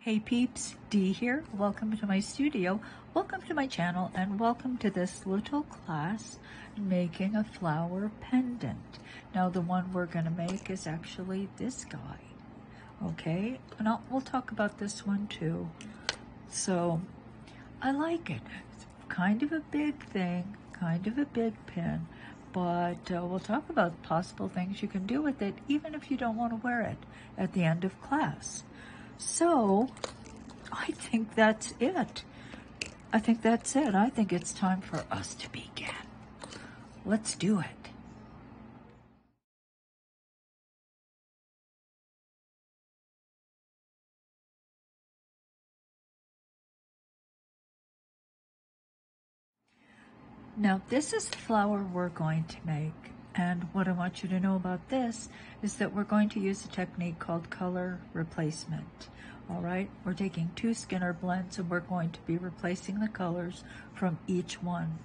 Hey peeps, Dee here. Welcome to my studio, welcome to my channel, and welcome to this little class making a flower pendant. Now the one we're going to make is actually this guy. Okay, and we'll talk about this one too. So I like it. It's kind of a big thing, kind of a big pin, but we'll talk about possible things you can do with it even if you don't want to wear it at the end of class. So, I think that's it. I think it's time for us to begin. Let's do it. Now, this is the flower we're going to make. And what I want you to know about this is that we're going to use a technique called color replacement. All right, we're taking two Skinner blends and we're going to be replacing the colors from each one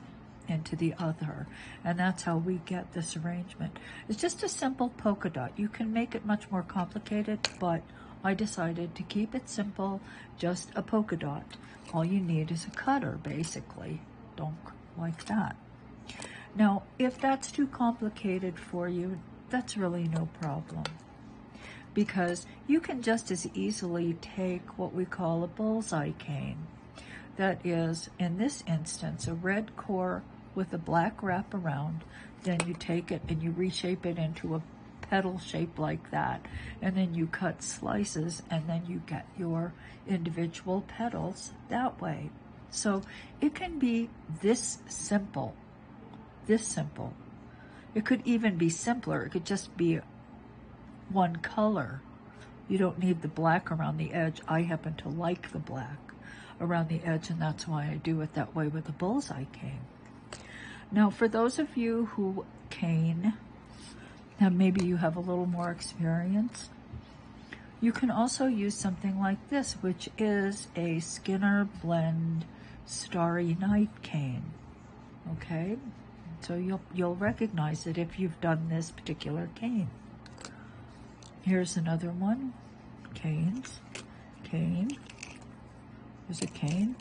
into the other. And that's how we get this arrangement. It's just a simple polka dot. You can make it much more complicated, but I decided to keep it simple, just a polka dot. All you need is a cutter, basically. Don't like that. Now, if that's too complicated for you, that's really no problem, because you can just as easily take what we call a bullseye cane. That is, in this instance, a red core with a black wrap around. Then you take it and you reshape it into a petal shape like that, and then you cut slices, and then you get your individual petals that way. So it can be this simple. It could even be simpler. It could just be one color. You don't need the black around the edge. I happen to like the black around the edge, and that's why I do it that way with the bullseye cane. Now, for those of you who cane, now maybe you have a little more experience, you can also use something like this, which is a Skinner blend starry night cane. Okay? So you'll recognize it if you've done this particular cane. Here's another one. Canes. Cane. There's a cane.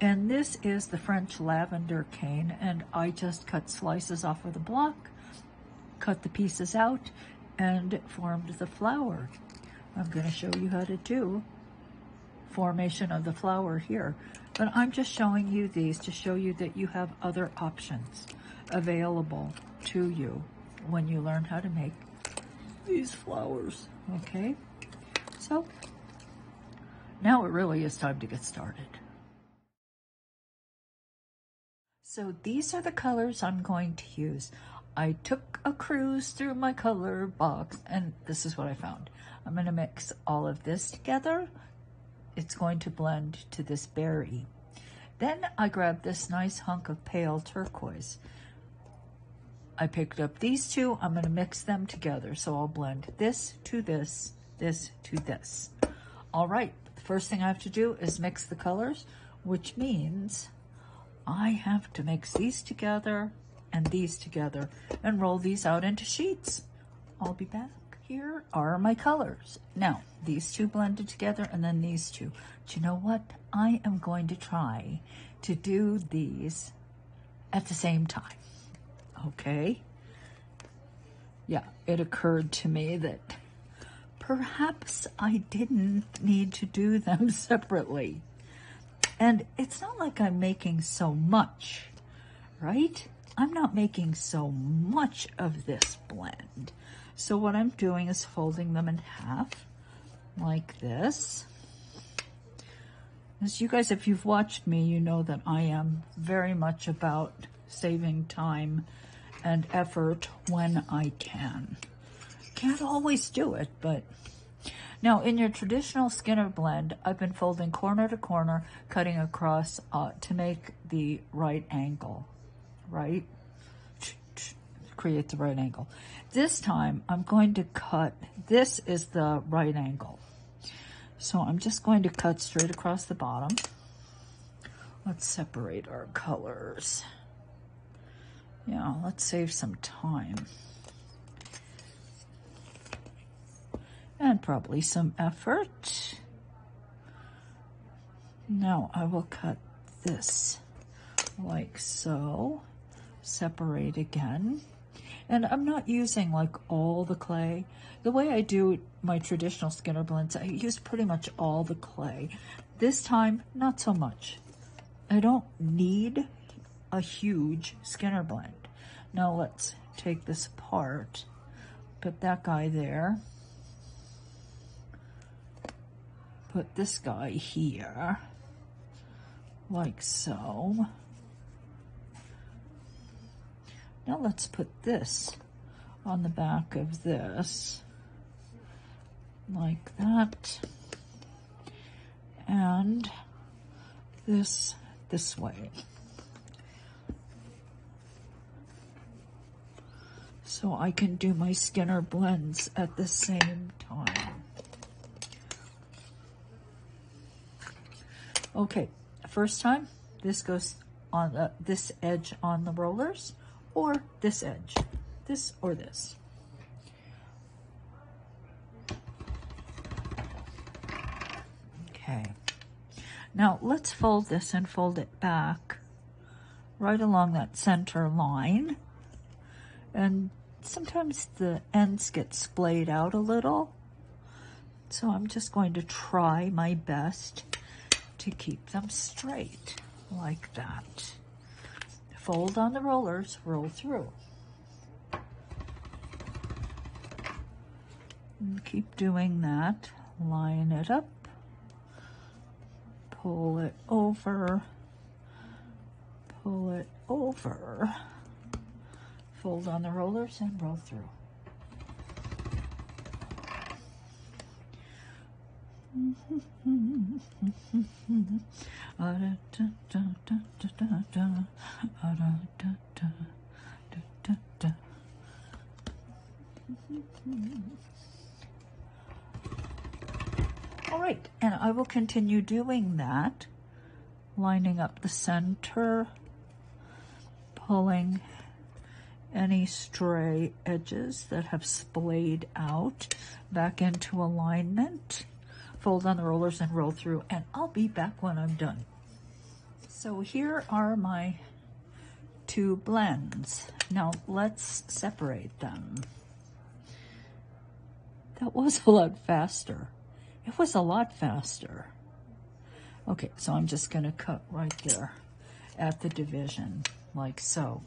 And this is the French lavender cane. And I just cut slices off of the block, cut the pieces out, and formed the flower. I'm going to show you how to do formation of the flower here. But I'm just showing you these to show you that you have other options available to you when you learn how to make these flowers. Okay, so now it really is time to get started. So these are the colors I'm going to use. I took a cruise through my color box and this is what I found. I'm going to mix all of this together. It's going to blend to this berry. Then I grabbed this nice hunk of pale turquoise. I picked up these two. I'm going to mix them together. So I'll blend this to this, this to this. All right. The first thing I have to do is mix the colors, which means I have to mix these together and these together and roll these out into sheets. I'll be back. Here are my colors. Now, these two blended together and then these two. Do you know what? I am going to try to do these at the same time. Okay. Yeah, it occurred to me that perhaps I didn't need to do them separately. And it's not like I'm making so much, right? I'm not making so much of this blend. So what I'm doing is folding them in half like this. As you guys, if you've watched me, you know that I am very much about saving time and effort when I can. Can't always do it, but... Now, in your traditional Skinner blend, I've been folding corner to corner, cutting across to make the right angle, right? Create the right angle. This time, I'm going to cut... This is the right angle. So I'm just going to cut straight across the bottom. Let's separate our colors. Yeah, let's save some time. And probably some effort. Now I will cut this like so, separate again. And I'm not using like all the clay. The way I do my traditional Skinner blends, I use pretty much all the clay. This time, not so much. I don't need a huge Skinner blend. Now let's take this apart. Put that guy there. Put this guy here, like so. Now let's put this on the back of this, like that, and this way. So I can do my Skinner blends at the same time. Okay, first time, this goes on this edge on the rollers, or this edge, this or this. Okay, now let's fold this and fold it back right along that center line. And sometimes the ends get splayed out a little. So I'm just going to try my best to keep them straight like that. Fold on the rollers, roll through. And keep doing that. Line it up. Pull it over. Pull it over. Fold on the rollers and roll through. All right, and I will continue doing that, lining up the center, pulling any stray edges that have splayed out back into alignment. Fold on the rollers and roll through, and I'll be back when I'm done. So here are my two blends. Now let's separate them. That was a lot faster. It was a lot faster. Okay, so I'm just gonna cut right there at the division, like so.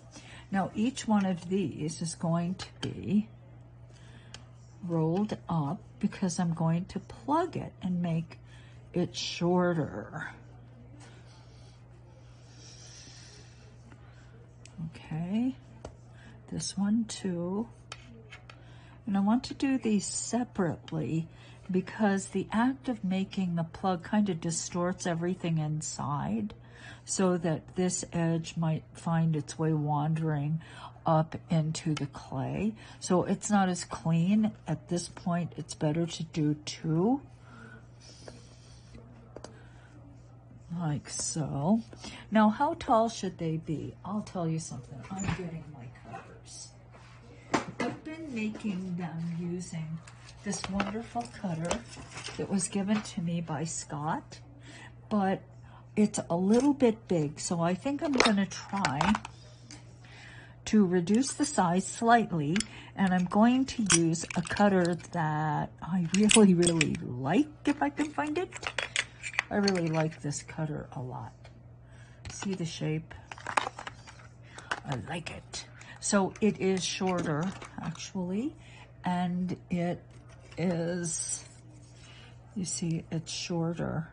Now each one of these is going to be rolled up because I'm going to plug it and make it shorter. Okay, this one too. And I want to do these separately because the act of making the plug kind of distorts everything inside, so that this edge might find its way wandering up into the clay. So it's not as clean at this point. It's better to do two, like so. Now, how tall should they be? I'll tell you something. I'm getting my cutters. I've been making them using this wonderful cutter that was given to me by Scott, but it's a little bit big, so I think I'm going to try to reduce the size slightly, and I'm going to use a cutter that I really, really like, if I can find it. I really like this cutter a lot. See the shape? I like it. So it is shorter, actually, and it is, you see, it's shorter,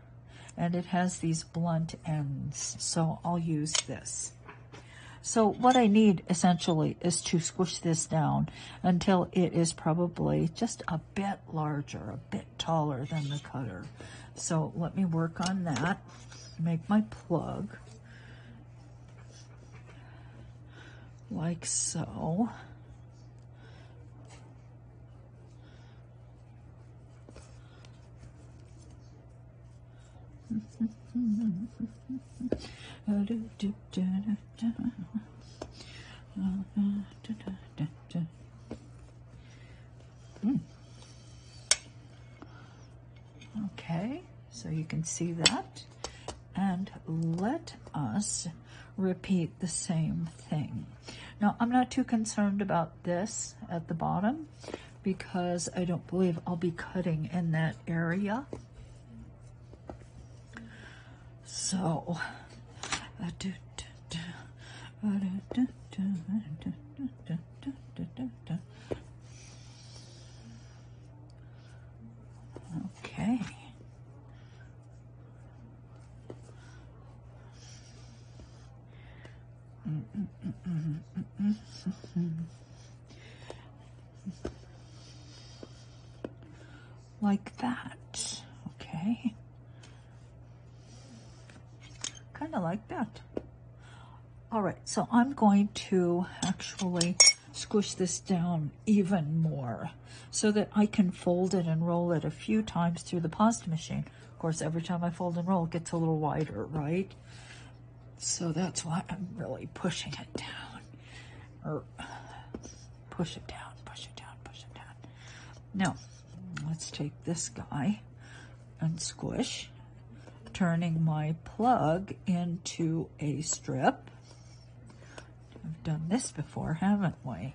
and it has these blunt ends, so I'll use this. So what I need essentially is to squish this down until it is probably just a bit larger, a bit taller than the cutter. So let me work on that, make my plug, like so. Okay, so you can see that, and let us repeat the same thing. Now, I'm not too concerned about this at the bottom because I don't believe I'll be cutting in that area. So, okay. Like that, okay. Kind of like that. All right, so I'm going to actually squish this down even more so that I can fold it and roll it a few times through the pasta machine. Of course, every time I fold and roll, it gets a little wider, right? So that's why I'm really pushing it down. Or push it down, push it down, push it down. Now, let's take this guy and squish, turning my plug into a strip. I've done this before, haven't we?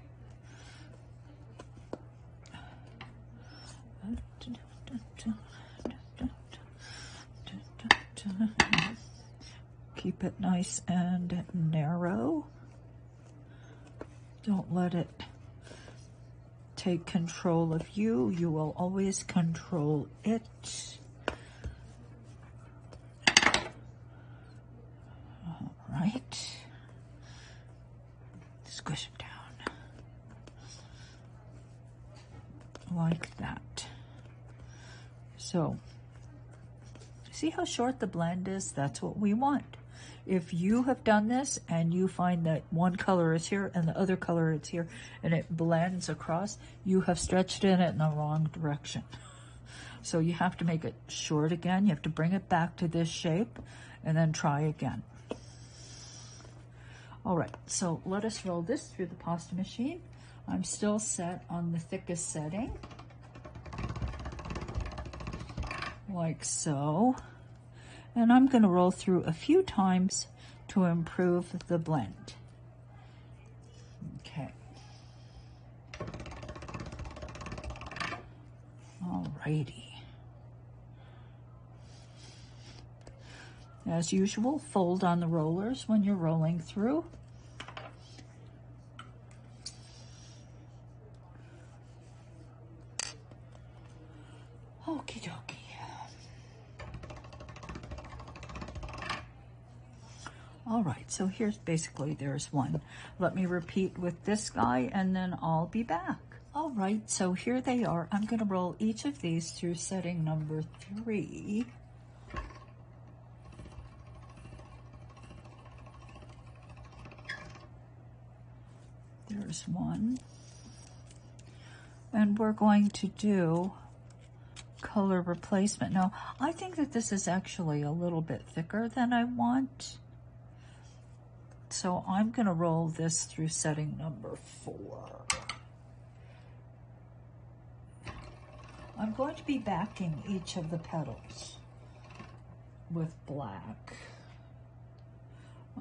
Keep it nice and narrow. Don't let it take control of you. You will always control it. All right. Squish it down like that. So, see how short the blend is? That's what we want. If you have done this and you find that one color is here and the other color is here and it blends across, you have stretched in it in the wrong direction. So you have to make it short again. You have to bring it back to this shape and then try again. All right, so let us roll this through the pasta machine. I'm still set on the thickest setting, like so. And I'm gonna roll through a few times to improve the blend. Okay. Alrighty. As usual, fold on the rollers when you're rolling through. Okie dokie. All right, so here's basically, there's one. Let me repeat with this guy and then I'll be back. All right, so here they are. I'm gonna roll each of these through setting number 3. There's one. And we're going to do color replacement. Now, I think that this is actually a little bit thicker than I want. So I'm going to roll this through setting number 4. I'm going to be backing each of the petals with black,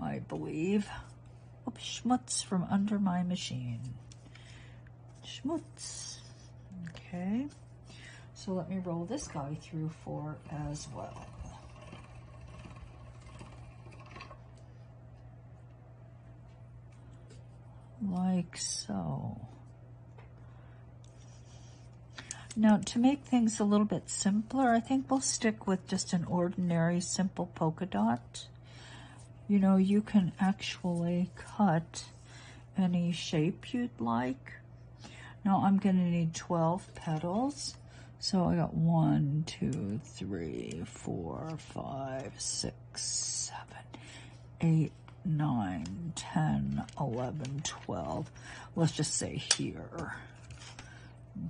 I believe. Up schmutz from under my machine. Schmutz. Okay. So let me roll this guy through 4 as well. Like so. Now, to make things a little bit simpler, I think we'll stick with just an ordinary simple polka dot. You know, you can actually cut any shape you'd like. Now I'm gonna need 12 petals. So I got 1, 2, 3, 4, 5, 6, 7, 8, 9, 10, 11, 12. Let's just say here.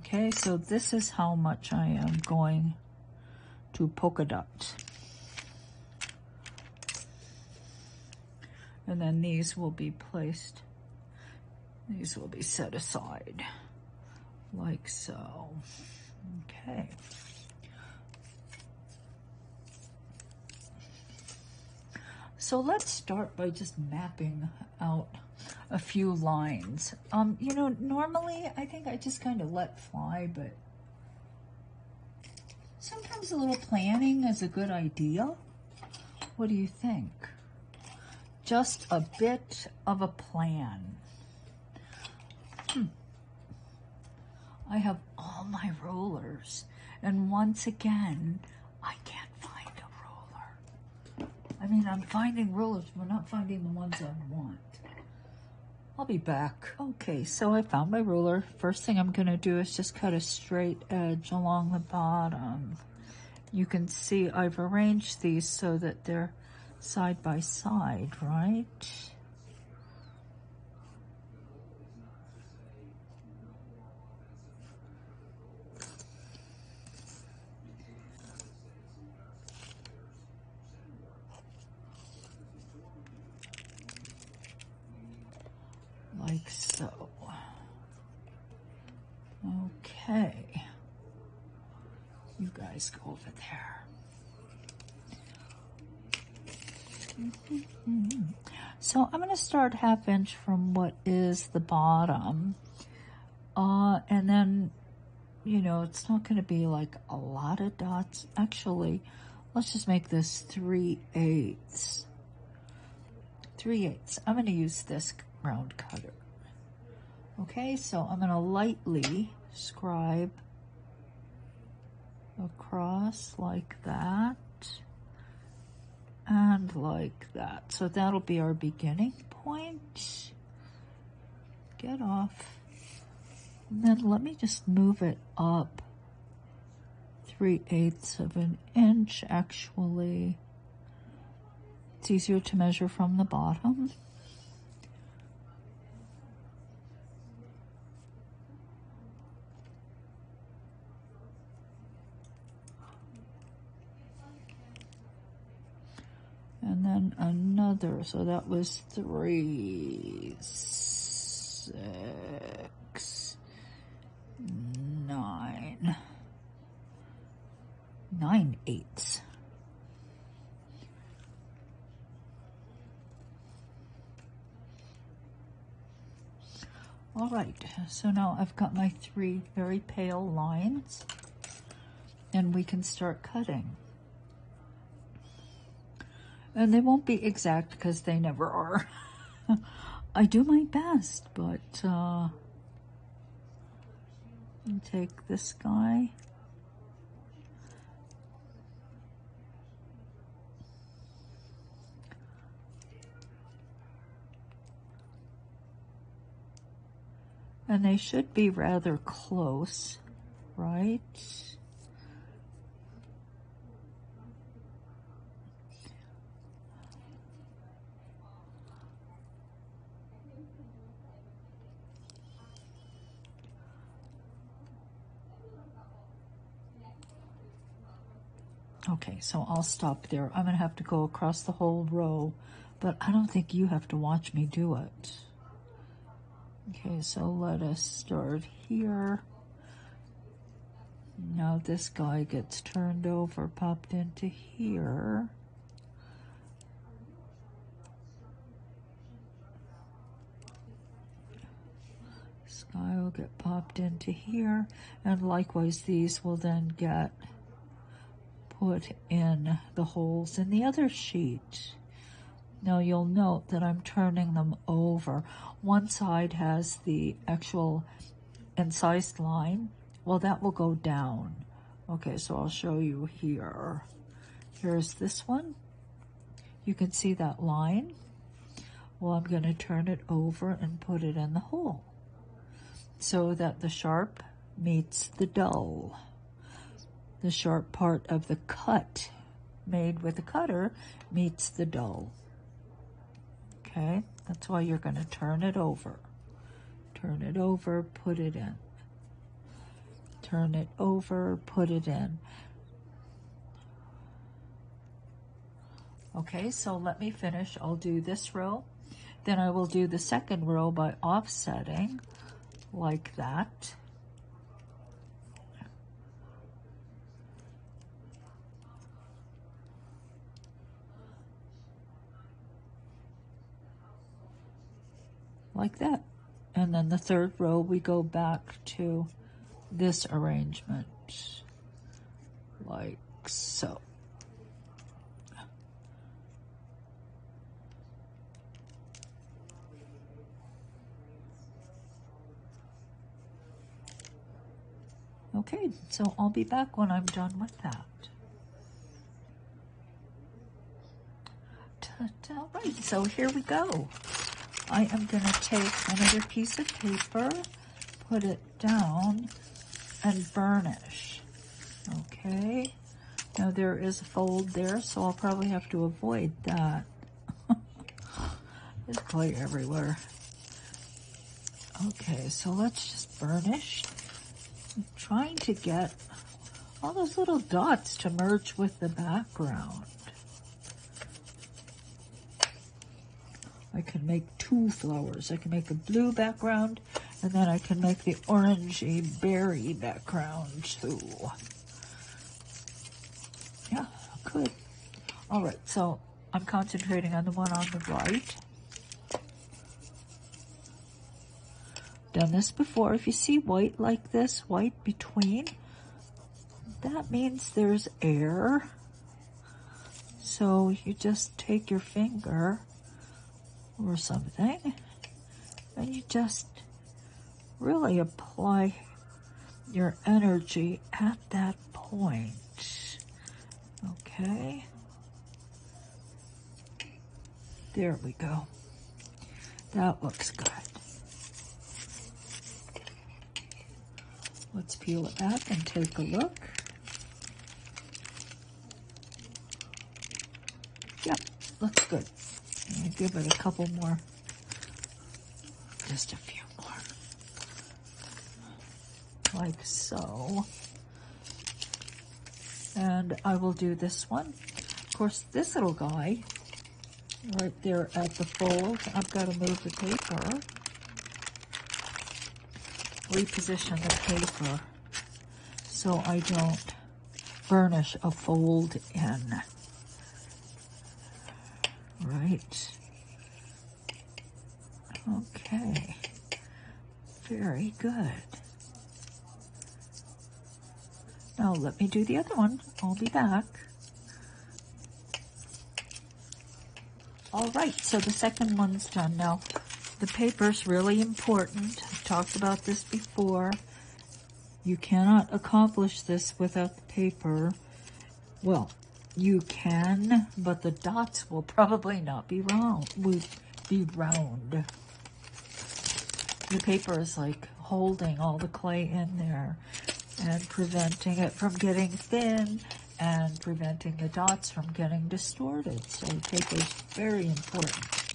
Okay, so this is how much I am going to polka dot. And then these will be placed, these will be set aside, like so. Okay. So let's start by just mapping out a few lines. You know, normally I think I just kind of let fly, but sometimes a little planning is a good idea. What do you think? Just a bit of a plan. I have all my rollers, and once again, I can't find a roller. I mean, I'm finding rollers, but not finding the ones I want. I'll be back. Okay, so I found my ruler. First thing I'm gonna do is just cut a straight edge along the bottom. You can see I've arranged these so that they're side by side, right? Like so. Okay. You guys go over there. So I'm going to start 1/2 inch from what is the bottom. And then, you know, it's not going to be like a lot of dots. Actually, let's just make this 3/8. 3/8. I'm going to use this round cutter. Okay, so I'm going to lightly scribe across like that and like that. So that'll be our beginning point. Get off. And then let me just move it up 3/8 of an inch actually. It's easier to measure from the bottom. And then another, so that was 3, 6, 9. 9/8. All right, so now I've got my 3 very pale lines and we can start cutting. And they won't be exact because they never are. I do my best, but take this guy. And they should be rather close, right? Okay, so I'll stop there. I'm gonna have to go across the whole row, but I don't think you have to watch me do it. Okay, so let us start here. Now this guy gets turned over, popped into here. This guy will get popped into here, and likewise these will then get put in the holes in the other sheet. Now you'll note that I'm turning them over. One side has the actual incised line. Well, that will go down. Okay, so I'll show you here. Here's this one. You can see that line. Well, I'm going to turn it over and put it in the hole so that the sharp meets the dull. The sharp part of the cut made with a cutter meets the dull. Okay, that's why you're going to turn it over. Turn it over, put it in. Turn it over, put it in. Okay, so let me finish. I'll do this row. Then I will do the second row by offsetting like that. like that. And then the third row, we go back to this arrangement, like so. Okay, so I'll be back when I'm done with that. All right, so here we go. I am going to take another piece of paper, put it down, and burnish. Okay, now there is a fold there, so I'll probably have to avoid that. It's quite everywhere. Okay, so let's just burnish. I'm trying to get all those little dots to merge with the background. I can make two flowers. I can make a blue background, and then I can make the orangey berry background too. Yeah, good. All right, so I'm concentrating on the one on the right. Done this before. If you see white like this, white between, that means there's air. So you just take your finger or something, and you just really apply your energy at that point. Okay, there we go. That looks good. Let's peel it back and take a look. Yep, looks good. I'll give it a couple more, just a few more, like so. And I will do this one. Of course, this little guy, right there at the fold, I've got to move the paper, reposition the paper so I don't burnish a fold in. Right. Okay. Very good. Now let me do the other one. I'll be back. All right, so the second one's done. Now, the paper's really important. I've talked about this before. You cannot accomplish this without the paper. Well, you can, but the dots will probably not be round. The paper is like holding all the clay in there and preventing it from getting thin and preventing the dots from getting distorted. So paper is very important.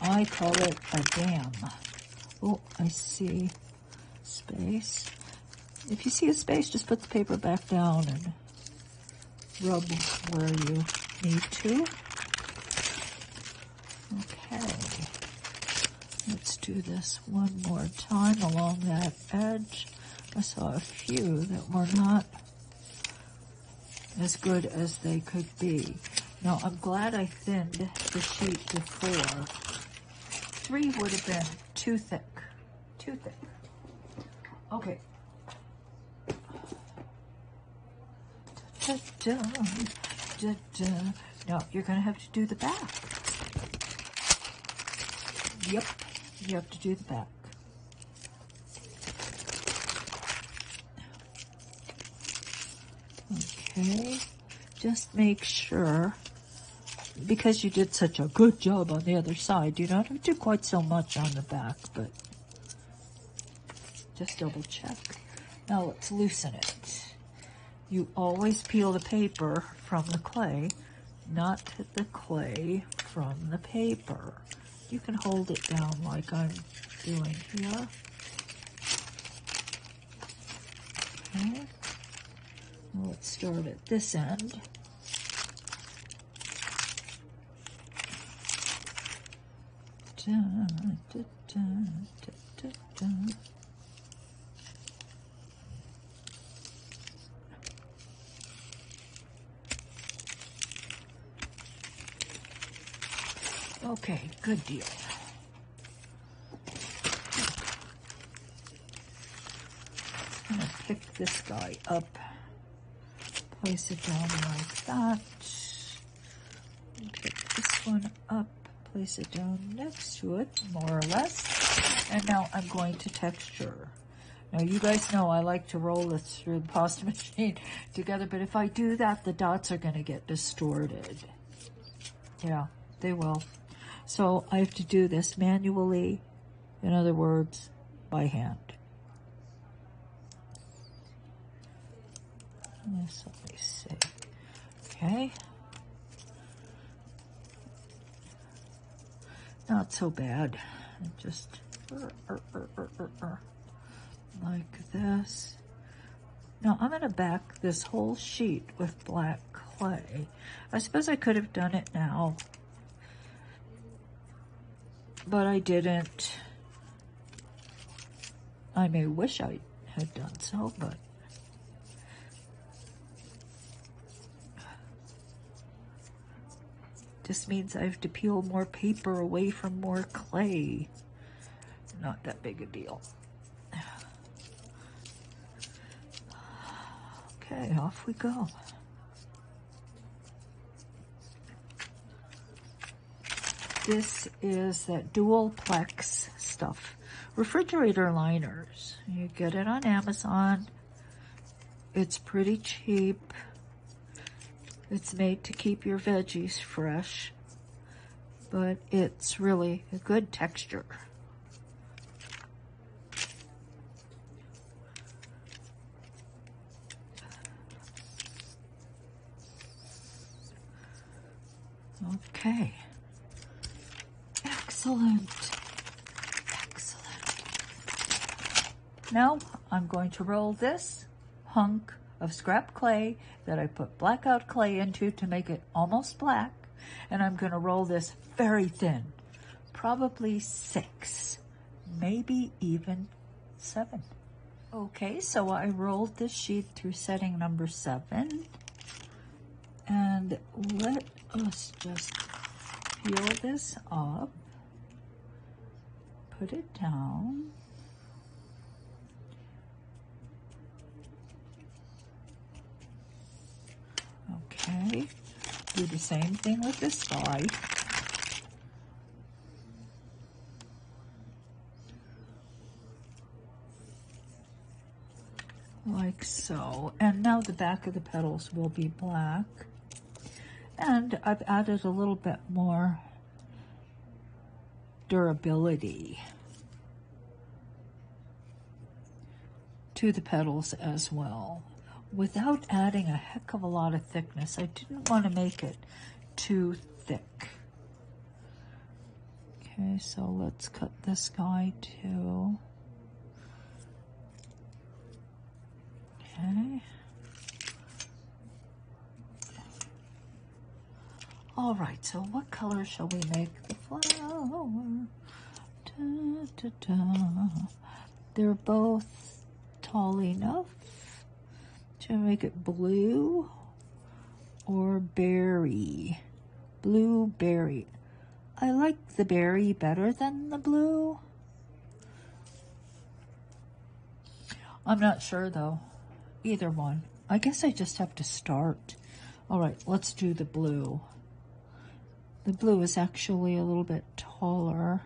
I call it a dam. Oh, I see space. If you see a space, just put the paper back down and rub where you need to. Okay, let's do this one more time along that edge. I saw a few that were not as good as they could be. Now, I'm glad I thinned the sheet before. Three would have been too thick. Okay. No, you're going to have to do the back. Yep, you have to do the back. Okay, just make sure, because you did such a good job on the other side, you don't have to do quite so much on the back, but just double check. Now let's loosen it. You always peel the paper from the clay, not the clay from the paper. You can hold it down like I'm doing here. Okay. Well, let's start at this end. Okay, good deal. lift this guy up, place it down like that, pick this one up, place it down next to it, more or less, and now I'm going to texture. Now you guys know I like to roll this through the pasta machine together, but if I do that, the dots are going to get distorted. Yeah, they will. So I have to do this manually, in other words, by hand. This, let me see. Okay. Not so bad. Just like this. Now I'm going to back this whole sheet with black clay. I suppose I could have done it now, but I didn't. I may wish I had done so, but this means I have to peel more paper away from more clay. Not that big a deal. Okay, off we go. This is that Dualplex stuff. Refrigerator liners. You get it on Amazon. It's pretty cheap. It's made to keep your veggies fresh, but it's really a good texture. Okay. Excellent. Excellent. Now I'm going to roll this hunk of scrap clay that I put blackout clay into to make it almost black, and I'm going to roll this very thin, probably 6, maybe even 7. Okay, so I rolled this sheet through setting number 7, and let us just peel this up, put it down. Okay, do the same thing with this side. Like so. And now the back of the petals will be black. And I've added a little bit more durability to the petals as well, without adding a heck of a lot of thickness. I didn't want to make it too thick. Okay, so let's cut this guy too. Okay. All right, so what color shall we make the flower? Da, da, da. They're both tall enough. Should I make it blue or berry? Blueberry. I like the berry better than the blue. I'm not sure though, either one. I guess I just have to start. All right, let's do the blue. The blue is actually a little bit taller.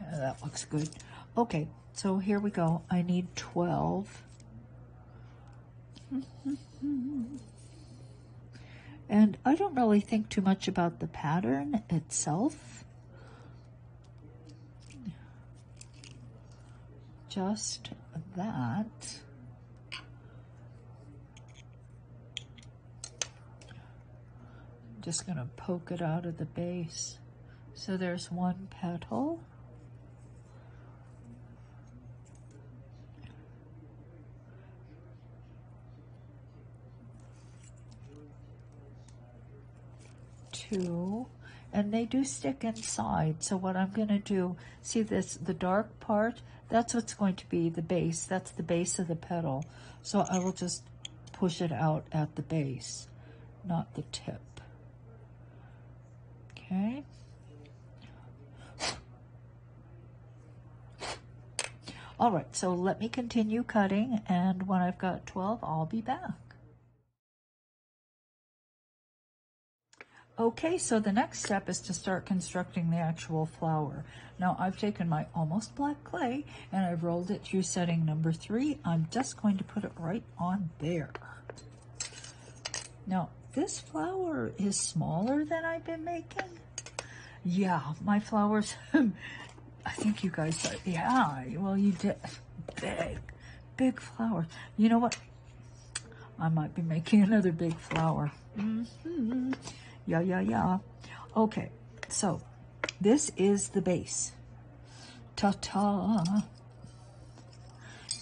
Yeah, that looks good. Okay, so here we go. I need 12. And I don't really think too much about the pattern itself. Just that. I'm just going to poke it out of the base. So there's one petal. Two, and they do stick inside. So what I'm going to do, see this, the dark part, that's what's going to be the base. That's the base of the petal. So I will just push it out at the base, not the tip. Okay. All right, so let me continue cutting, and when I've got 12, I'll be back. Okay, so the next step is to start constructing the actual flower. Now I've taken my almost black clay and I've rolled it through setting number 3. I'm just going to put it right on there. Now this flower is smaller than I've been making. Yeah, my flowers, I think you guys said, yeah, well you did, big flower. You know what? I might be making another big flower. Mm-hmm. Yeah, yeah, yeah. Okay, so this is the base. Ta-ta!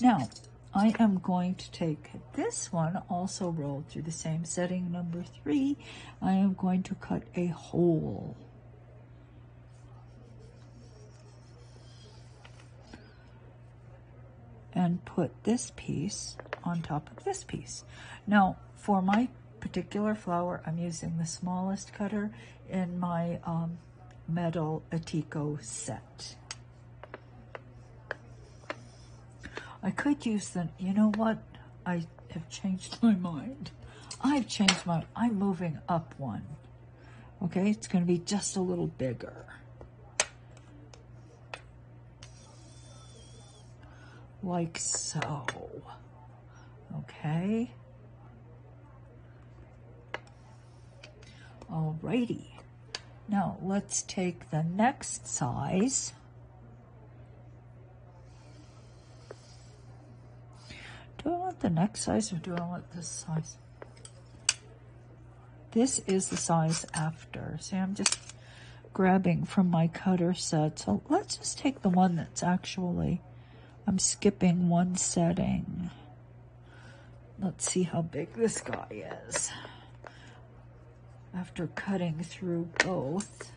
Now, I am going to take this one, also rolled through the same setting, number 3. I am going to cut a hole. And put this piece on top of this piece. Now, for my particular flower, I'm using the smallest cutter in my metal Atiko set. I could use them, you know what? I have changed my mind. I've changed my mind. I'm moving up one. Okay, it's going to be just a little bigger. Like so. Okay. Alrighty, now let's take the next size. Do I want the next size or do I want this size? This is the size after. See, I'm just grabbing from my cutter set. So let's just take the one that's actually, I'm skipping one setting. Let's see how big this guy is. After cutting through both.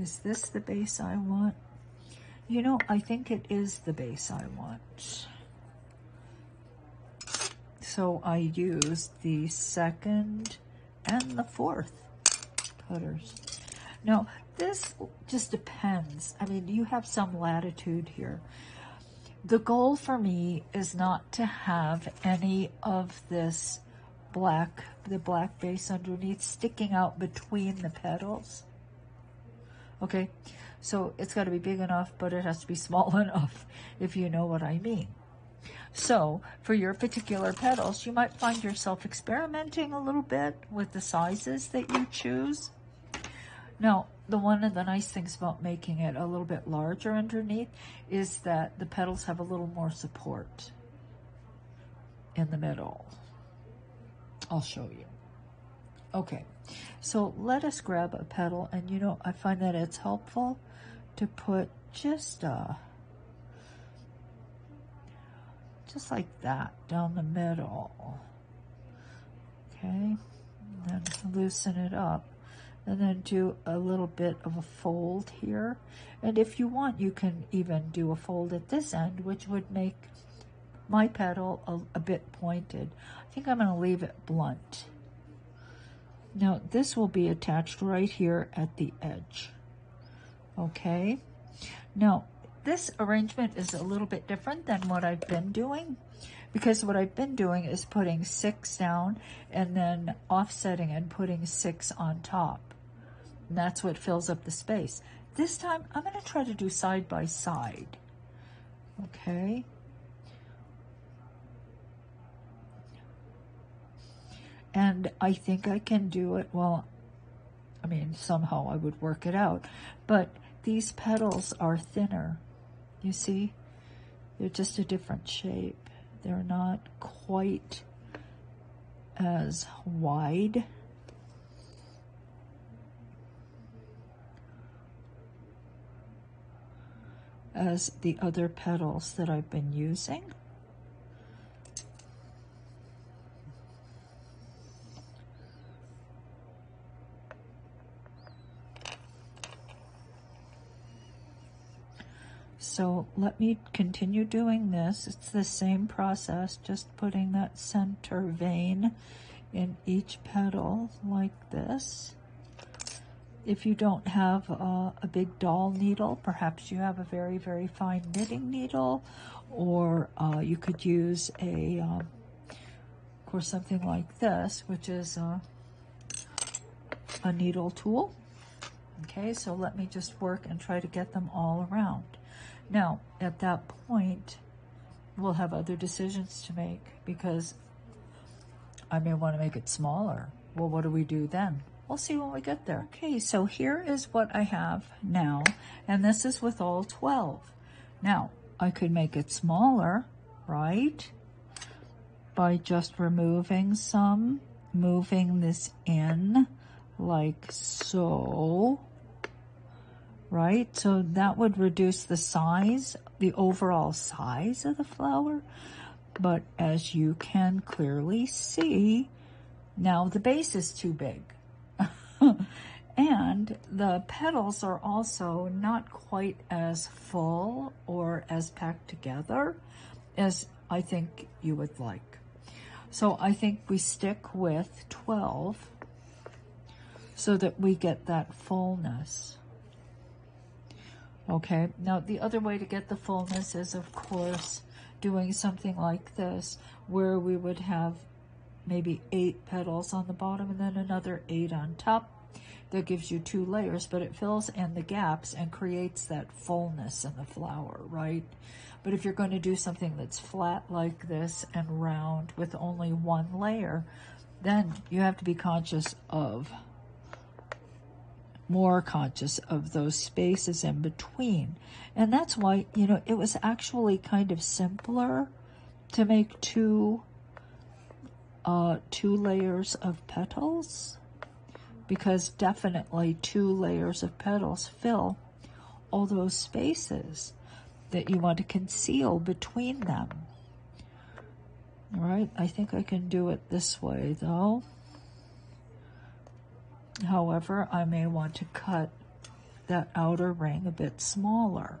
Is this the base I want? You know, I think it is the base I want. So I used the 2nd and the 4th cutters. Now, this just depends. I mean, you have some latitude here. The goal for me is not to have any of this the black base underneath sticking out between the petals. Okay, so it's got to be big enough, but it has to be small enough, if you know what I mean. So for your particular petals, you might find yourself experimenting a little bit with the sizes that you choose. Now, one of the nice things about making it a little bit larger underneath is that the petals have a little more support in the middle. I'll show you. Okay, so let us grab a petal, and you know, I find that it's helpful to put just like that down the middle. Okay, and then loosen it up, and then do a little bit of a fold here. And if you want, you can even do a fold at this end, which would make my petal a bit pointed. I think I'm going to leave it blunt. Now this will be attached right here at the edge. Okay, now this arrangement is a little bit different than what I've been doing, because what I've been doing is putting 6 down and then offsetting and putting 6 on top, and that's what fills up the space. This time I'm going to try to do side by side. Okay, and I think I can do it. Well, I mean, somehow I would work it out, but these petals are thinner. You see, they're just a different shape. They're not quite as wide. As the other petals that I've been using. So let me continue doing this. It's the same process, just putting that center vein in each petal like this. If you don't have a big doll needle, perhaps you have a very, very fine knitting needle, or you could use a, of course, something like this, which is a needle tool. Okay, so let me just work and try to get them all around. Now, at that point, we'll have other decisions to make because I may want to make it smaller. Well, what do we do then? We'll see when we get there. Okay, so here is what I have now, and this is with all 12. Now, I could make it smaller, right? By just removing some, moving this in like so, right? So that would reduce the size, the overall size of the flower. But as you can clearly see, now the base is too big. And the petals are also not quite as full or as packed together as I think you would like. So I think we stick with 12 so that we get that fullness. Okay, now the other way to get the fullness is, of course, doing something like this, where we would have maybe 8 petals on the bottom and then another 8 on top. That gives you 2 layers, but it fills in the gaps and creates that fullness in the flower, right? But if you're going to do something that's flat like this and round with only 1 layer, then you have to be conscious of, more conscious of those spaces in between. And that's why, you know, it was actually kind of simpler to make two layers of petals, because definitely 2 layers of petals fill all those spaces that you want to conceal between them. All right, I think I can do it this way though. However, I may want to cut that outer ring a bit smaller.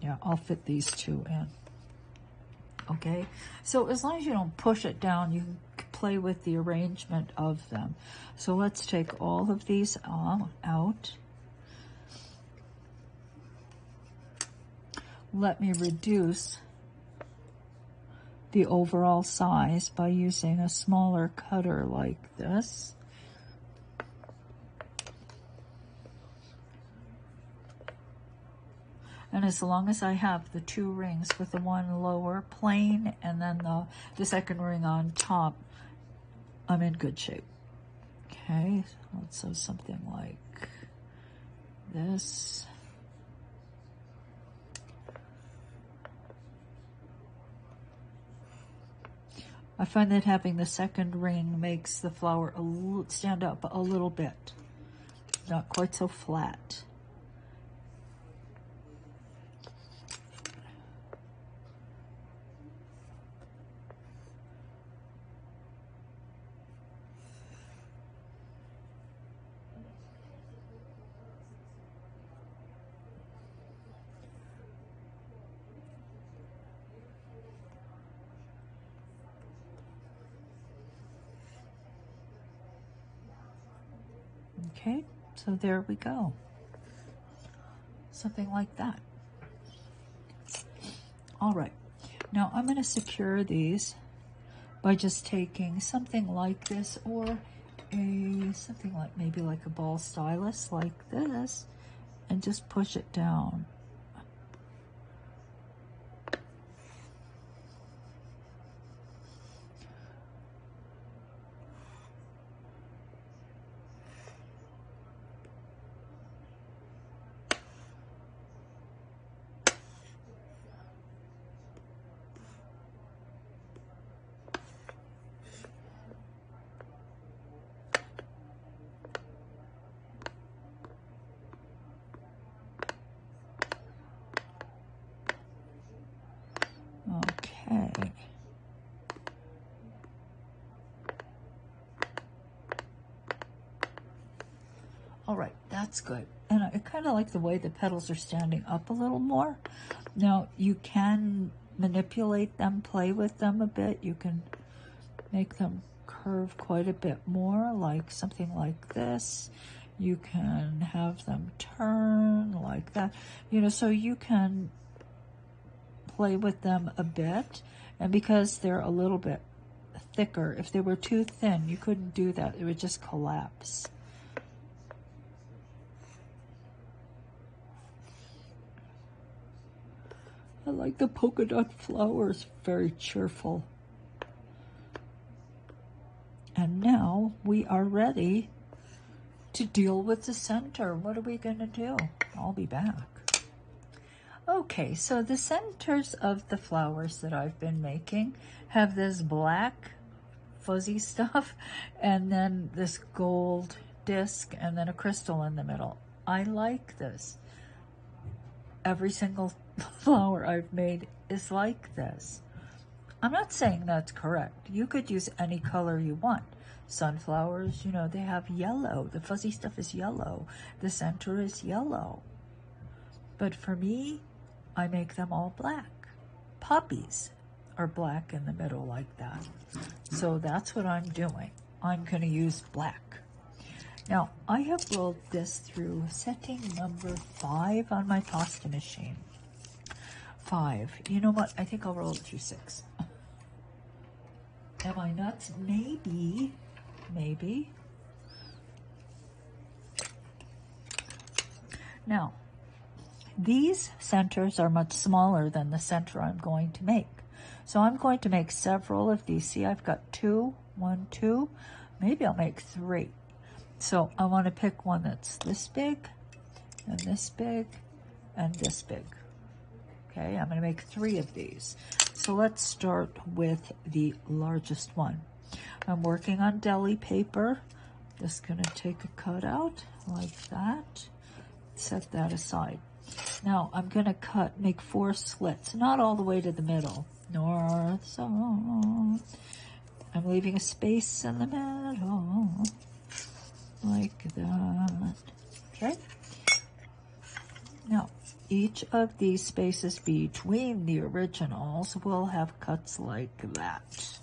Yeah, I'll fit these 2 in. Okay, so as long as you don't push it down, you can play with the arrangement of them. So let's take all of these out. Let me reduce the overall size by using a smaller cutter like this. And as long as I have the 2 rings with the 1 lower plane and then the 2nd ring on top, I'm in good shape. Okay, so something like this. I find that having the 2nd ring makes the flower stand up a little bit, not quite so flat. Okay, so there we go. Something like that. All right, now I'm going to secure these by just taking something like this, or something like maybe like a ball stylus like this, and just push it down. All right, that's good. And I kind of like the way the petals are standing up a little more. Now, you can manipulate them, play with them a bit. You can make them curve quite a bit more, like something like this. You can have them turn like that, you know, so you can play with them a bit. And because they're a little bit thicker, if they were too thin, you couldn't do that. It would just collapse. I like the polka dot flowers, very cheerful. And now we are ready to deal with the center. What are we gonna do? I'll be back. Okay, so the centers of the flowers that I've been making have this black fuzzy stuff and then this gold disc and then a crystal in the middle. I like this. Every single flower I've made is like this. I'm not saying that's correct. You could use any color you want. Sunflowers, you know, they have yellow. The fuzzy stuff is yellow. The center is yellow. But for me, I make them all black. Poppies are black in the middle like that. So that's what I'm doing. I'm going to use black. Now, I have rolled this through setting number 5 on my pasta machine. 5. You know what? I think I'll roll it through 6. Am I nuts? Maybe. Maybe. Now, these centers are much smaller than the center I'm going to make. So I'm going to make several of these. See, I've got 2, 1, 2. Maybe I'll make 3. So I want to pick one that's this big, and this big, and this big. Okay, I'm going to make 3 of these. So let's start with the largest one. I'm working on deli paper. Just going to take a cutout like that. Set that aside. Now I'm going to make 4 slits, not all the way to the middle. North, south. I'm leaving a space in the middle. Like that. Okay. Now, each of these spaces between the originals will have cuts like that.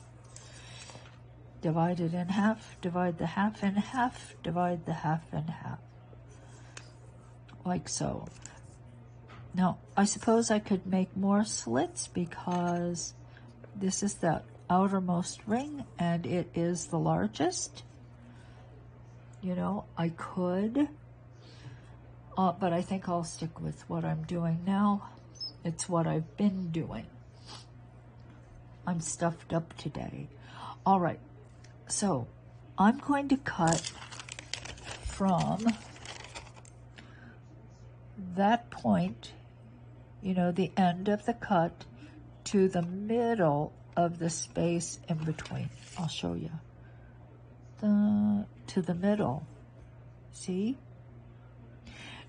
Divide it in half, divide the half in half, divide the half in half. Like so. Now, I suppose I could make more slits because this is the outermost ring and it is the largest. You know, I could, but I think I'll stick with what I'm doing now. It's what I've been doing. I'm stuffed up today. All right, so I'm going to cut from that point, you know, the end of the cut to the middle of the space in between. I'll show you. To the middle, see?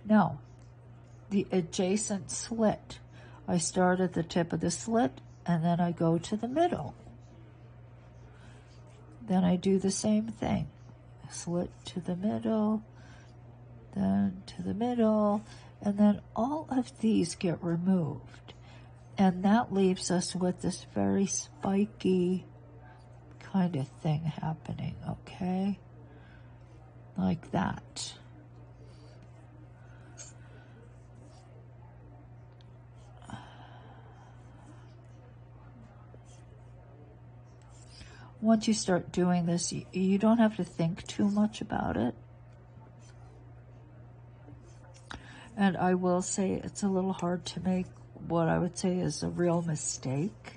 Now, the adjacent slit. I start at the tip of the slit and then I go to the middle. Then I do the same thing. Slit to the middle, then to the middle, and then all of these get removed. And that leaves us with this very spiky kind of thing happening, okay? Like that. Once you start doing this, you don't have to think too much about it. And I will say it's a little hard to make what I would say is a real mistake.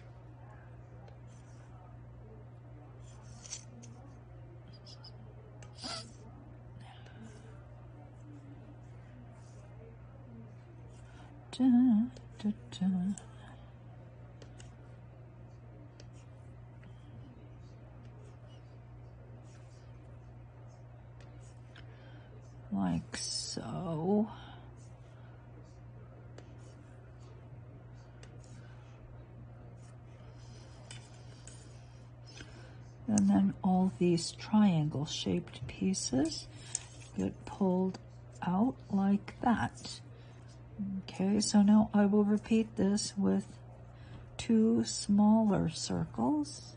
Like so. And then all these triangle-shaped pieces get pulled out like that. Okay, so now I will repeat this with 2 smaller circles.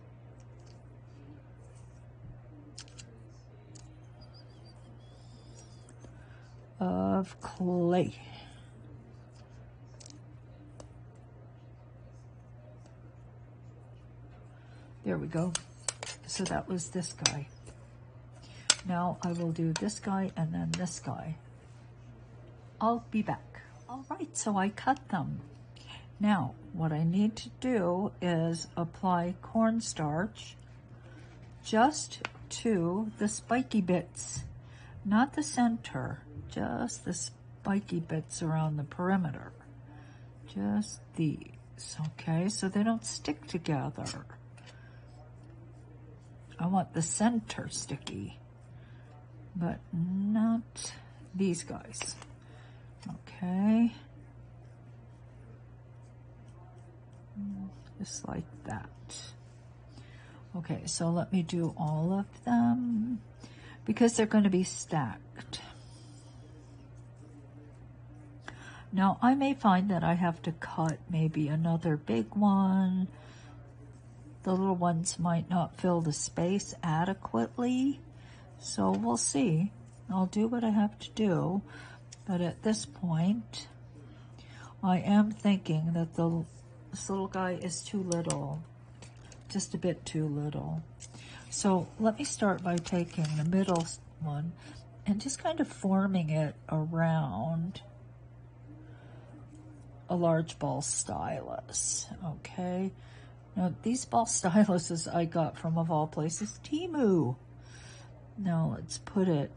of clay. There we go. So that was this guy. Now I will do this guy and then this guy. I'll be back. All right, so I cut them. Now what I need to do is apply cornstarch just to the spiky bits, not the center, just the spiky bits around the perimeter, just these, okay, so they don't stick together. I want the center sticky, but not these guys, okay, just like that. Okay, so let me do all of them because they're going to be stacked. Now, I may find that I have to cut maybe another big one. The little ones might not fill the space adequately, so we'll see. I'll do what I have to do, but at this point, I am thinking that this little guy is too little. Just a bit too little. So let me start by taking the middle one and just kind of forming it around a large ball stylus, okay? Now these ball styluses I got from, of all places, Temu. Now let's put it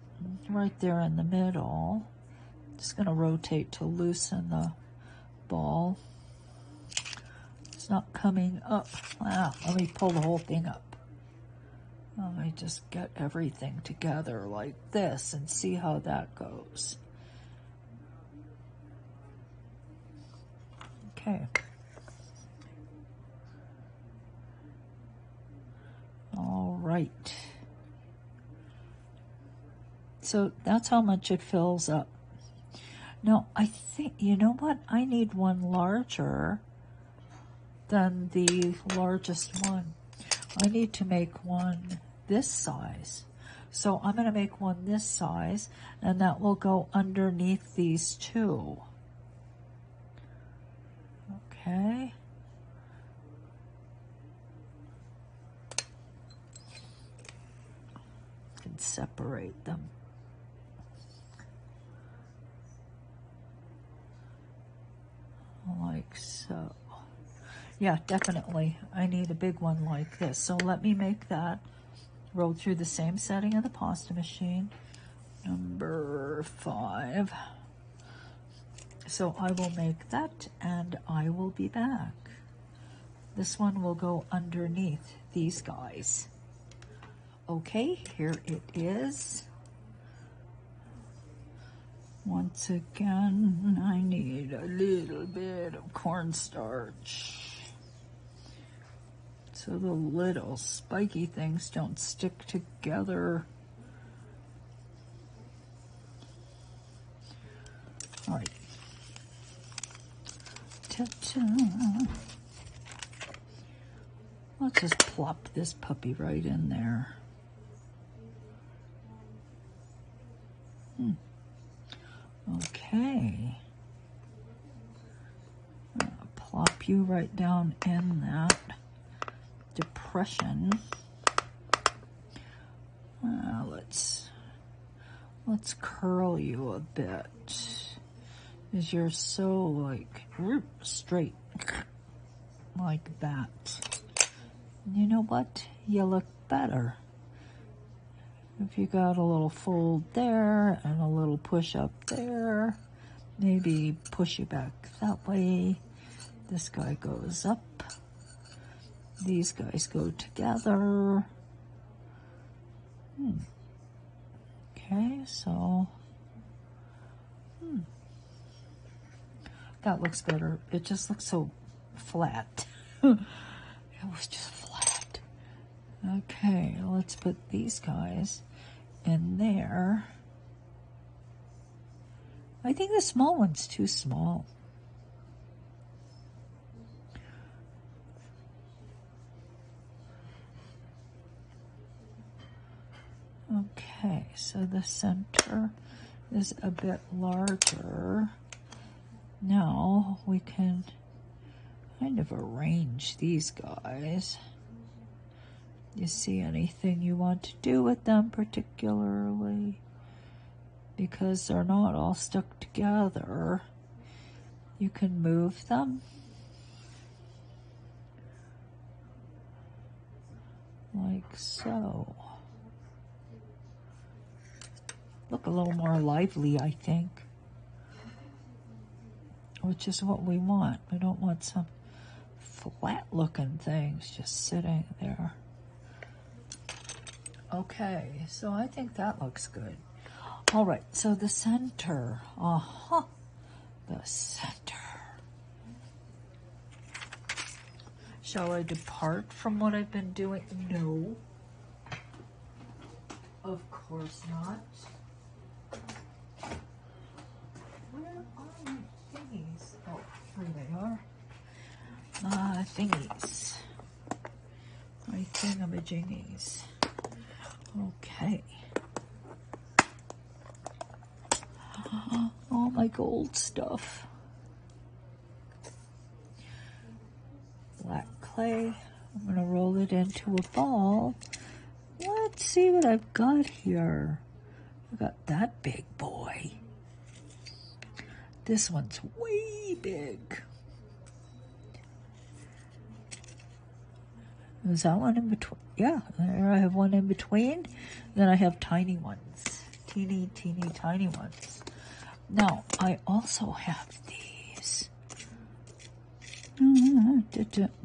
right there in the middle. Just gonna rotate to loosen the ball. Not coming up. Wow, let me pull the whole thing up. Let me just get everything together like this and see how that goes. Okay. All right. So that's how much it fills up. Now, I think, you know what? I need one larger than the largest one. I need to make one this size. So I'm gonna make one this size, and that will go underneath these two. Okay. I can separate them. Like so. Yeah, definitely. I need a big one like this. So let me make that. Roll through the same setting of the pasta machine. Number 5. So I will make that and I will be back. This one will go underneath these guys. Okay, here it is. Once again, I need a little bit of cornstarch, so the little spiky things don't stick together. All right. Ta-ta. Let's just plop this puppy right in there. Okay. I'll plop you right down in that depression. Let's curl you a bit, because you're so like straight like that. You know what? You look better if you got a little fold there and a little push up there. Maybe push you back that way. This guy goes up. These guys go together. Okay, so that looks better. It just looks so flat. It was just flat. Okay, let's put these guys in there. I think the small one's too small. Okay, so the center is a bit larger. Now we can kind of arrange these guys. You see anything you want to do with them particularly? Because they're not all stuck together, you can move them like so. Look a little more lively, I think, which is what we want. We don't want some flat looking things just sitting there. Okay, so I think that looks good. All right, so the center, the center. Shall I depart from what I've been doing? No, of course not. Where are my thingies? Oh, here they are. My thingies. My thingamajingies. Okay. All my gold stuff. Black clay. I'm going to roll it into a ball. Let's see what I've got here. I've got that big boy. This one's way big. Is that one in between? Yeah, there I have one in between. Then I have tiny ones. Teeny, teeny, tiny ones. Now, I also have these.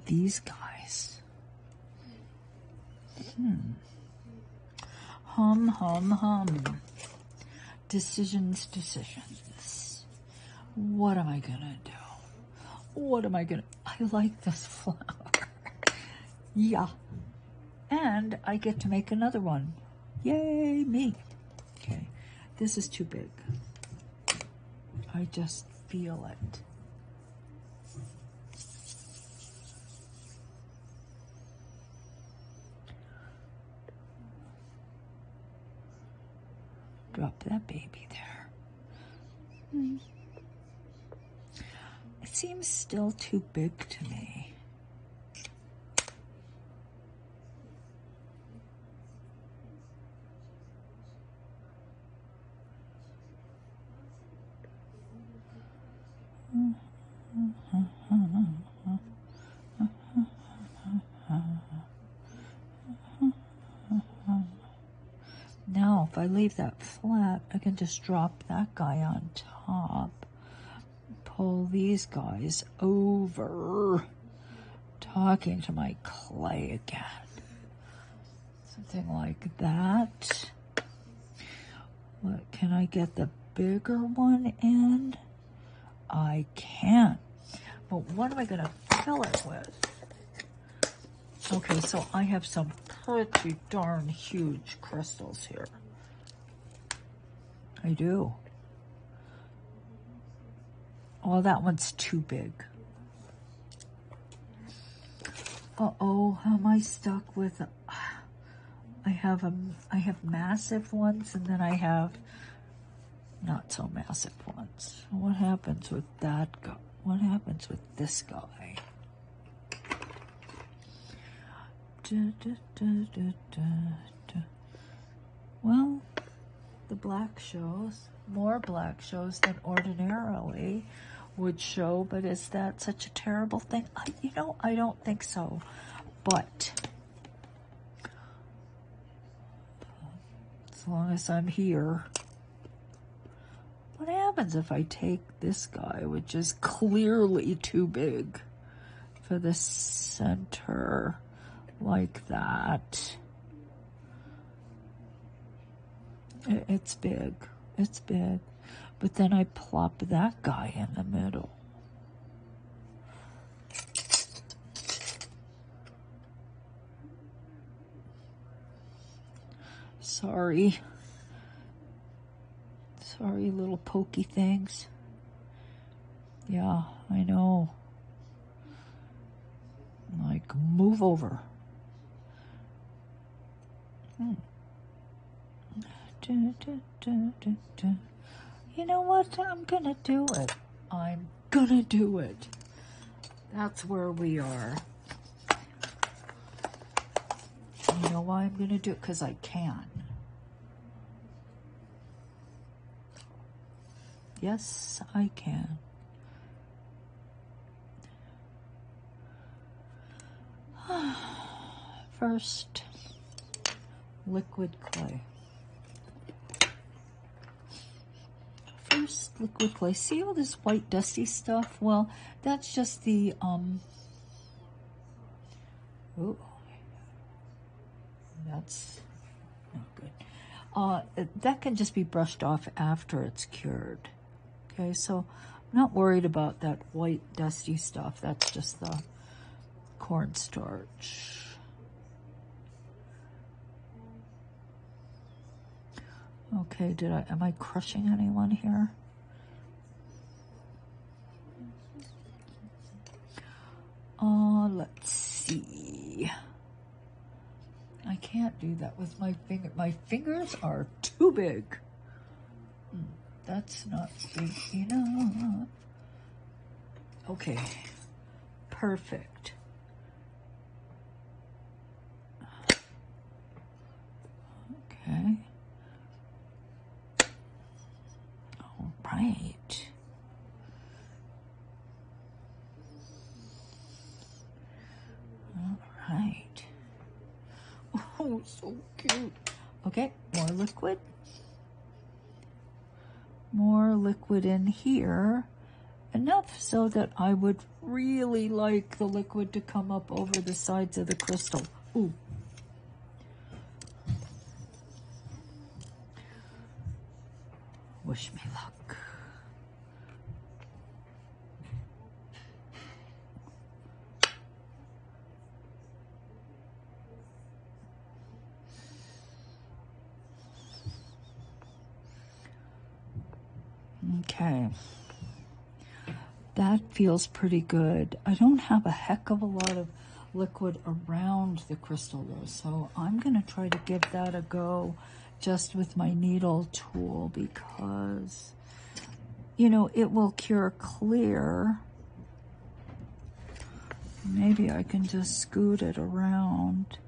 These guys. Decisions, decisions. What am I gonna do? What am I gonna... I like this flower. Yeah. And I get to make another one. Yay, me. Okay, this is too big. I just feel it. Drop that baby there. It seems still too big to me. Now, if I leave that flat, I can just drop that guy on top, pull these guys over, talking to my clay again. Something like that. What, can I get the bigger one in? I can. But what am I going to fill it with? Okay, so I have some pretty darn huge crystals here. I do. Oh, that one's too big. Uh-oh, how am I stuck with... I have massive ones, and then I have... not so massive ones. What happens with that guy? What happens with this guy? Well, the black shows. More black shows than ordinarily would show, but is that such a terrible thing? You know, I don't think so, but as long as I'm here... What happens if I take this guy, which is clearly too big for the center, like that? It's big. It's big. But then I plop that guy in the middle. Sorry. Sorry, little pokey things. Yeah, I know. Like, move over. you know what, I'm gonna do it. I'm gonna do it. That's where we are. You know why I'm gonna do it? Because I can. Yes, I can. First, liquid clay. First, liquid clay. See all this white dusty stuff? Well, that's just the, ooh, that's not good. That can just be brushed off after it's cured. Okay, so I'm not worried about that white dusty stuff. That's just the cornstarch. Okay, am I crushing anyone here? Let's see. I can't do that with my finger. My fingers are too big. That's not big enough. Okay, perfect. Okay. All right. All right. Oh, so cute. Okay, more liquid. More liquid in here, enough so that I would really like the liquid to come up over the sides of the crystal. Ooh. Wish me luck. Okay, that feels pretty good. I don't have a heck of a lot of liquid around the crystal though, so I'm gonna try to give that a go just with my needle tool, because you know it will cure clear. Maybe I can just scoot it around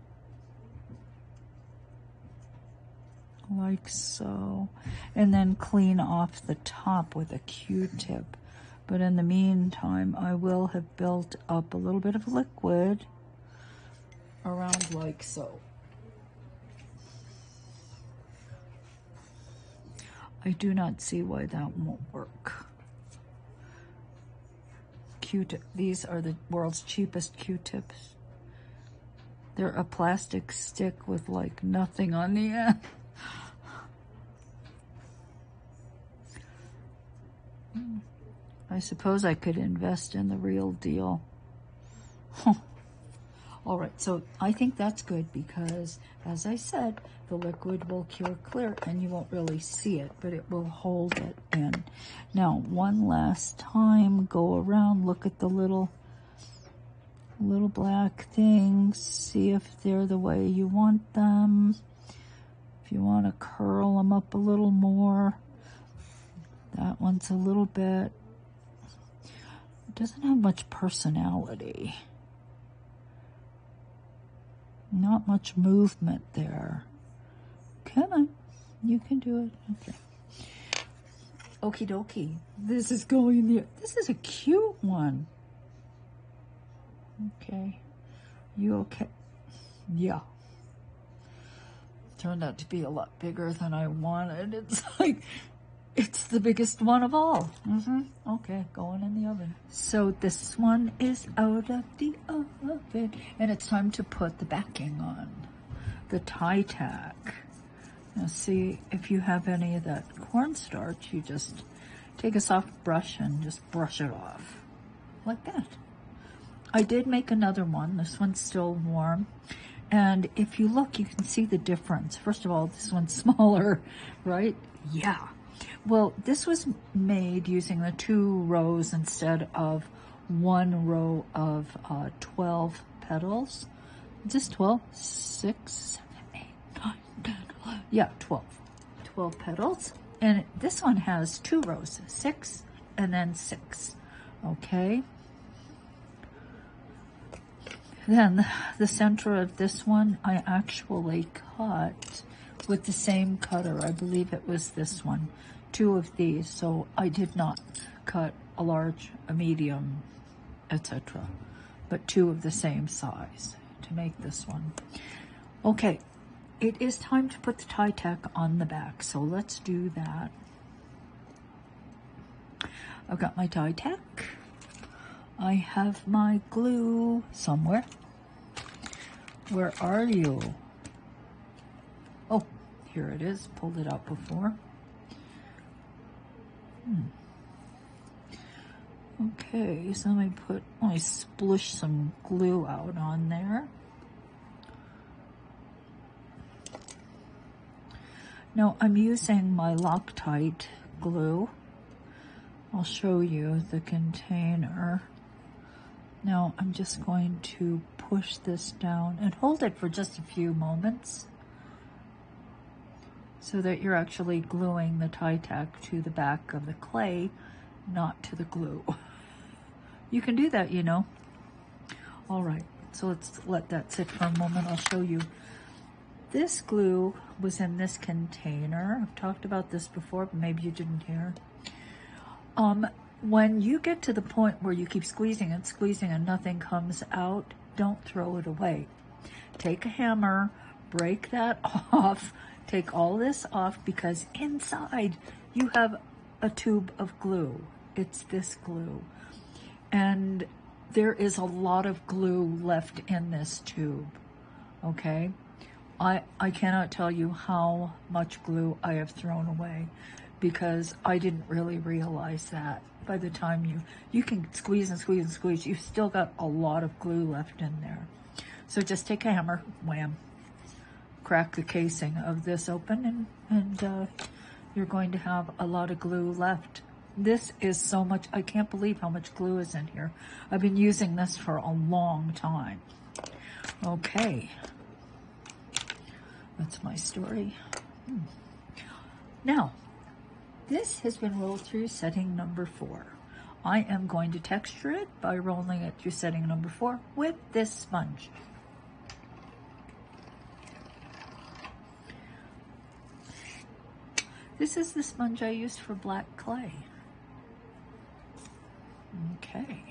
like so, and then clean off the top with a Q-tip. But in the meantime, I will have built up a little bit of liquid around like so. I do not see why that won't work. Q-tip, these are the world's cheapest Q-tips. They're a plastic stick with like nothing on the end. I suppose I could invest in the real deal. Huh. All right, so I think that's good because, as I said, the liquid will cure clear and you won't really see it, but it will hold it in. Now, one last time, go around, look at the little black things, see if they're the way you want them. If you want to curl them up a little more, that one's a little bit, doesn't have much personality. Not much movement there. Come on, you can do it. Okay. Okie dokie. This is going there. This is a cute one. Okay. You okay? Yeah. Turned out to be a lot bigger than I wanted. It's like, it's the biggest one of all. Okay, going in the oven. So this one is out of the oven, and it's time to put the backing on, the tie tack. Now see, if you have any of that cornstarch, you just take a soft brush and just brush it off, like that. I did make another one. This one's still warm. And if you look, you can see the difference. First of all, this one's smaller, right? Yeah. Well, this was made using the 2 rows instead of 1 row of 12 petals. Is this 12? 6, 7, 8, 9, 10, 11. Yeah, 12. 12 petals. And this one has two rows, 6 and then 6, okay? Then the center of this one, I actually cut with the same cutter. I believe it was this one, 2 of these. So I did not cut a large, a medium, etc., but 2 of the same size to make this one. Okay, it is time to put the tie tack on the back. So let's do that. I've got my tie tack. I have my glue somewhere. Where are you? Oh, here it is. Pulled it out before. Okay, so let me put, I splish some glue out on there. Now I'm using my Loctite glue. I'll show you the container. Now I'm just going to push this down and hold it for just a few moments so that you're actually gluing the tie tack to the back of the clay, not to the glue. You can do that, you know. All right, so let's let that sit for a moment. I'll show you. This glue was in this container. I've talked about this before, but maybe you didn't hear. When you get to the point where you keep squeezing and nothing comes out, don't throw it away. Take a hammer, break that off, take all this off, because inside you have a tube of glue. It's this glue. And there is a lot of glue left in this tube, okay? I cannot tell you how much glue I have thrown away, because I didn't really realize that. By the time you can squeeze and squeeze and squeeze, you've still got a lot of glue left in there. So just take a hammer, wham, crack the casing of this open, and you're going to have a lot of glue left. This is so much, I can't believe how much glue is in here. I've been using this for a long time. Okay, that's my story. Now, this has been rolled through setting number 4. I am going to texture it by rolling it through setting number 4 with this sponge. This is the sponge I used for black clay. Okay.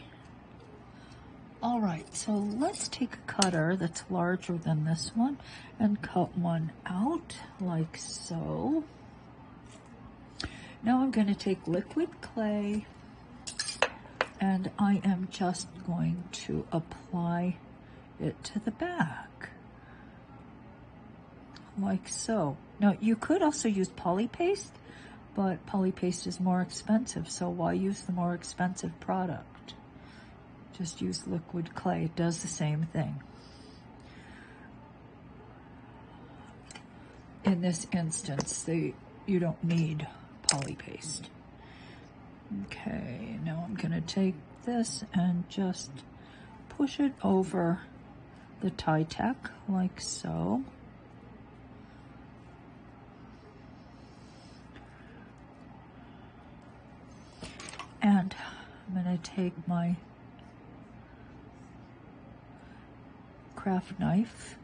All right, so let's take a cutter that's larger than this one and cut one out like so. Now I'm going to take liquid clay and I am just going to apply it to the back, like so. Now you could also use poly paste, but poly paste is more expensive, so why use the more expensive product? Just use liquid clay, it does the same thing. In this instance, you don't need poly paste. Okay, now I'm gonna take this and just push it over the tie tack like so. And I'm gonna take my craft knife.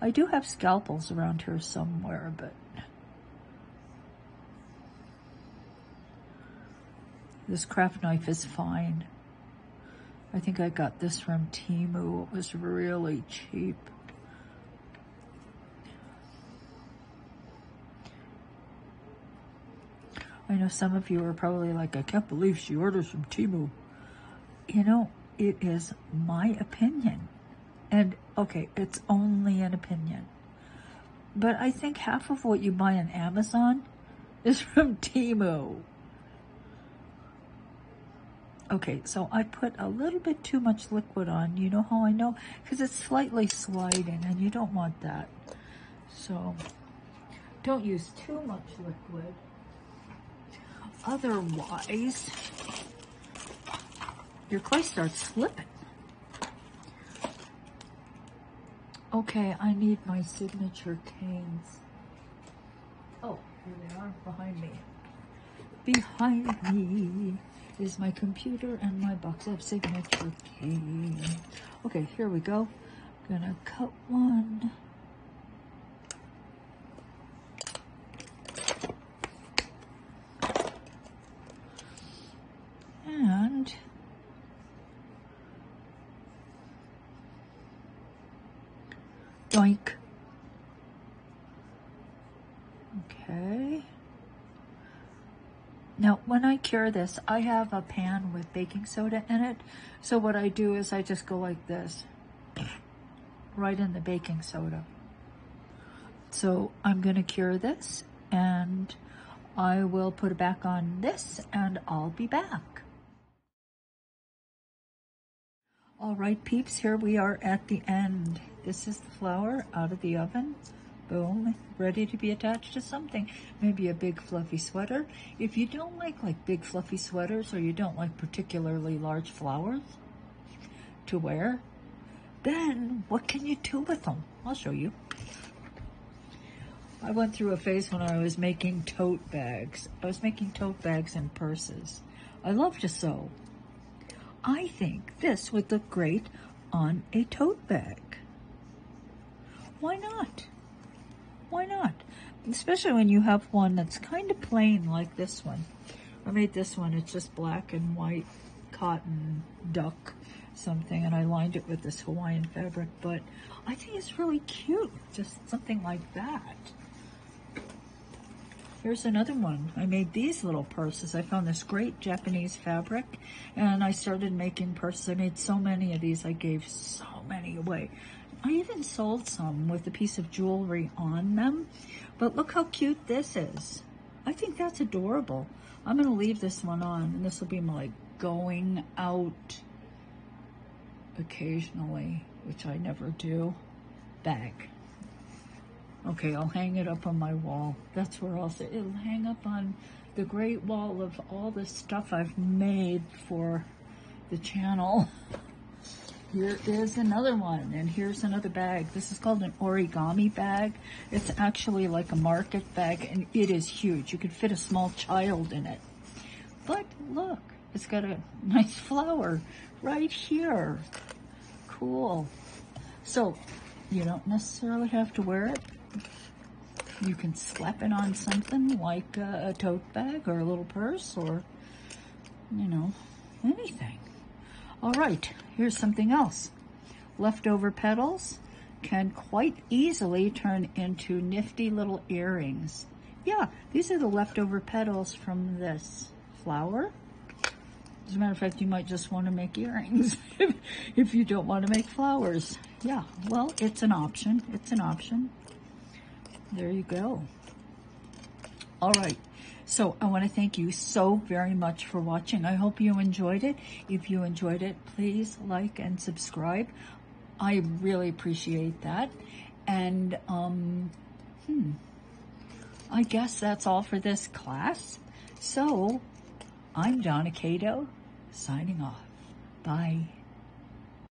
I do have scalpels around here somewhere, but this craft knife is fine. I think I got this from Temu. It was really cheap. I know some of you are probably like, I can't believe she orders from Temu. You know, it is my opinion. And okay, it's only an opinion. But I think half of what you buy on Amazon is from Temu. Okay, so I put a little bit too much liquid on. You know how I know? Because it's slightly sliding and you don't want that. So don't use too much liquid. Otherwise, your clay starts slipping. Okay, I need my signature canes. Oh, Here they are behind me. Behind me is my computer and my box of signature cane. Okay, here we go. I'm gonna cut one. And doink. Okay. Now, when I cure this, I have a pan with baking soda in it. So what I do is I just go like this, right in the baking soda. So I'm gonna cure this and I will put it back on this and I'll be back. All right, peeps, here we are at the end. This is the flower out of the oven. Boom, ready to be attached to something. Maybe a big fluffy sweater. If you don't like big fluffy sweaters, or you don't like particularly large flowers to wear, then what can you do with them? I'll show you. I went through a phase when I was making tote bags. I was making tote bags and purses. I love to sew. I think this would look great on a tote bag. Why not? Why not? Especially when you have one that's kind of plain like this one. I made this one, it's just black and white cotton duck something, and I lined it with this Hawaiian fabric, but I think it's really cute, just something like that. Here's another one. I made these little purses. I found this great Japanese fabric and I started making purses. I made so many of these, I gave so many away. I even sold some with a piece of jewelry on them, but look how cute this is. I think that's adorable. I'm gonna leave this one on, and this will be my going out occasionally, which I never do, bag. Okay, I'll hang it up on my wall. That's where it'll hang up on the great wall of all the stuff I've made for the channel. Here is another one, and here's another bag. This is called an origami bag. It's actually like a market bag, and it is huge. You could fit a small child in it. But look, it's got a nice flower right here. Cool. So you don't necessarily have to wear it. You can slap it on something like a tote bag or a little purse or, you know, anything. All right, here's something else. Leftover petals can quite easily turn into nifty little earrings. Yeah, these are the leftover petals from this flower. As a matter of fact, you might just want to make earrings if you don't want to make flowers. Yeah, well, it's an option. It's an option. There you go. All right. So I want to thank you so very much for watching. I hope you enjoyed it. If you enjoyed it, please like and subscribe. I really appreciate that. And I guess that's all for this class. So I'm Donna Kato, signing off. Bye.